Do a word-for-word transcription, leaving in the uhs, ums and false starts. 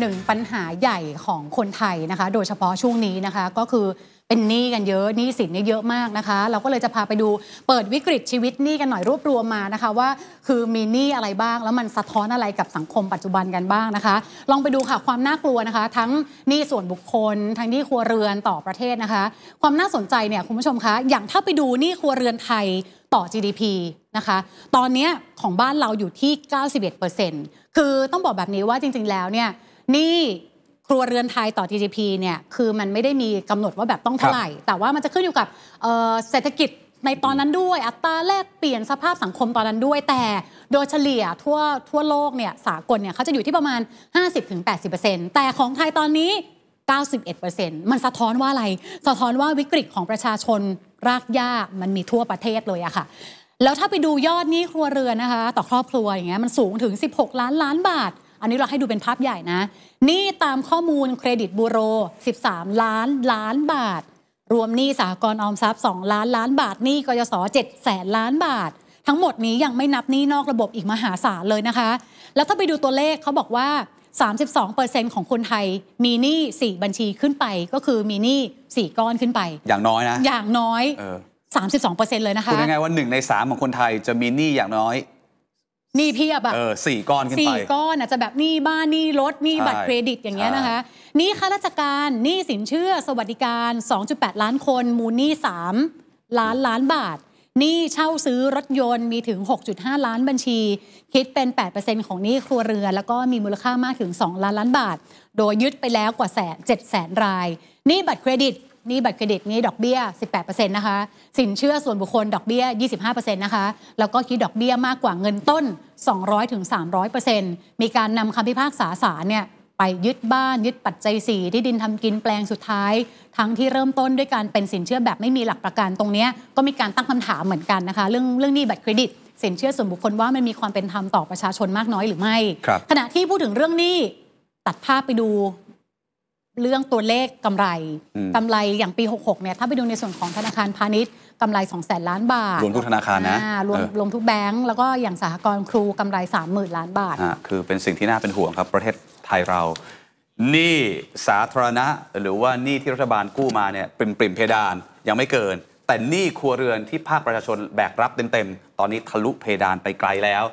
หนึ่งปัญหาใหญ่ของคนไทยนะคะโดยเฉพาะช่วงนี้นะคะก็คือเป็นหนี้กันเยอะหนี้สินนี่เยอะมากนะคะเราก็เลยจะพาไปดูเปิดวิกฤตชีวิตหนี้กันหน่อยรวบรวมมานะคะว่าคือมีหนี้อะไรบ้างแล้วมันสะท้อนอะไรกับสังคมปัจจุบันกันบ้างนะคะลองไปดูค่ะความน่ากลัวนะคะทั้งหนี้ส่วนบุคคลทั้งหนี้ครัวเรือนต่อประเทศนะคะความน่าสนใจเนี่ยคุณผู้ชมคะอย่างถ้าไปดูหนี้ครัวเรือนไทยต่อ จี ดี พี นะคะตอนนี้ของบ้านเราอยู่ที่ เก้าสิบเอ็ดเปอร์เซ็นต์ คือต้องบอกแบบนี้ว่าจริงๆแล้วเนี่ยหนี้ครัวเรือนไทยต่อ จี ดี พี เนี่ยคือมันไม่ได้มีกำหนดว่าแบบต้องเท่าไหร่แต่ว่ามันจะขึ้นอยู่กับเศรษฐกิจในตอนนั้นด้วยอัตราแลกเปลี่ยนสภาพสังคมตอนนั้นด้วยแต่โดยเฉลี่ยทั่วทั่วโลกเนี่ยสากลเนี่ยเขาจะอยู่ที่ประมาณ ห้าสิบถึงแปดสิบเปอร์เซ็นต์ แต่ของไทยตอนนี้ เก้าสิบเอ็ดเปอร์เซ็นต์ มันสะท้อนว่าอะไรสะท้อนว่าวิกฤตของประชาชนรากหญ้ามันมีทั่วประเทศเลยอะค่ะแล้วถ้าไปดูยอดหนี้ครัวเรือนนะคะต่อครอบครัวอย่างเงี้ยมันสูงถึงสิบหกล้านล้านบาทอันนี้เราให้ดูเป็นภาพใหญ่นะหนี้ตามข้อมูลเครดิตบูโรสิบสามล้านล้านบาทรวมหนี้สหกรณ์ออมทรัพย์สองล้านล้านบาทหนี้กยศเจ็ดแสนล้านบาททั้งหมดนี้ยังไม่นับหนี้นอกระบบอีกมหาศาลเลยนะคะแล้วถ้าไปดูตัวเลขเขาบอกว่า สามสิบสองเปอร์เซ็นต์ ของคนไทยมีหนี้สี่บัญชีขึ้นไปก็คือมีหนี้สี่ก้อนขึ้นไปอย่างน้อยนะอย่างน้อยเออ สามสิบสองเปอร์เซ็นต์ เลยนะคะคุณยังไงว่าหนึ่งในสามของคนไทยจะมีหนี้อย่างน้อยนี่เพียบอะสี่ก้อนขึ้นไปสี่ก้อนอาจจะแบบนี่บ้านนี่รถนี่บัตรเครดิตอย่างเงี้ยนะคะนี่ข้าราชการนี่สินเชื่อสวัสดิการ สองจุดแปดล้านคนมูลนี่สามล้านล้านบาทนี่เช่าซื้อรถยนต์มีถึง หกจุดห้าล้านบัญชีคิดเป็น แปดเปอร์เซ็นต์ ของนี่ครัวเรือนแล้วก็มีมูลค่ามากถึงสองล้านล้านบาทโดยยึดไปแล้วกว่าแสนเจ็ดแสนรายนี่บัตรเครดิตนี่บัตรเครดิตนี่ดอกเบี้ย สิบแปดเปอร์เซ็นต์ นะคะสินเชื่อส่วนบุคคลดอกเบี้ย ยี่สิบห้าเปอร์เซ็นต์ นะคะแล้วก็คิดดอกเบี้ยมากกว่าเงินต้น สองร้อยถึงสามร้อยเปอร์เซ็นต์ มีการนำคำพิพากษาศาลเนี่ยไปยึดบ้านยึดปัจจัยสี่ที่ดินทำกินแปลงสุดท้ายทั้งที่เริ่มต้นด้วยการเป็นสินเชื่อแบบไม่มีหลักประกันตรงนี้ก็มีการตั้งคำถามเหมือนกันนะคะเรื่องเรื่องนี้บัตรเครดิตสินเชื่อส่วนบุคคลว่ามันมีความเป็นธรรมต่อประชาชนมากน้อยหรือไม่ขณะที่พูดถึงเรื่องนี้ตัดภาพไปดูเรื่องตัวเลขกำไรกำไรอย่างปีหกหกเนี่ยถ้าไปดูในส่วนของธนาคารพาณิชย์กำไรสองแสนล้านบาทรวมทุกธนาคารนะรวมรวมทุกแบงก์แล้วก็อย่างสหกรณ์ครูกำไร สามหมื่นล้านบาทคือเป็นสิ่งที่น่าเป็นห่วงครับประเทศไทยเราหนี้สาธารณะหรือว่าหนี้ที่รัฐบาลกู้มาเนี่ยปริมปริมเพดานยังไม่เกินแต่หนี้ครัวเรือนที่ภาคประชาชนแบกรับเต็มๆตอนนี้ทะลุเพดานไปไกลแล้ว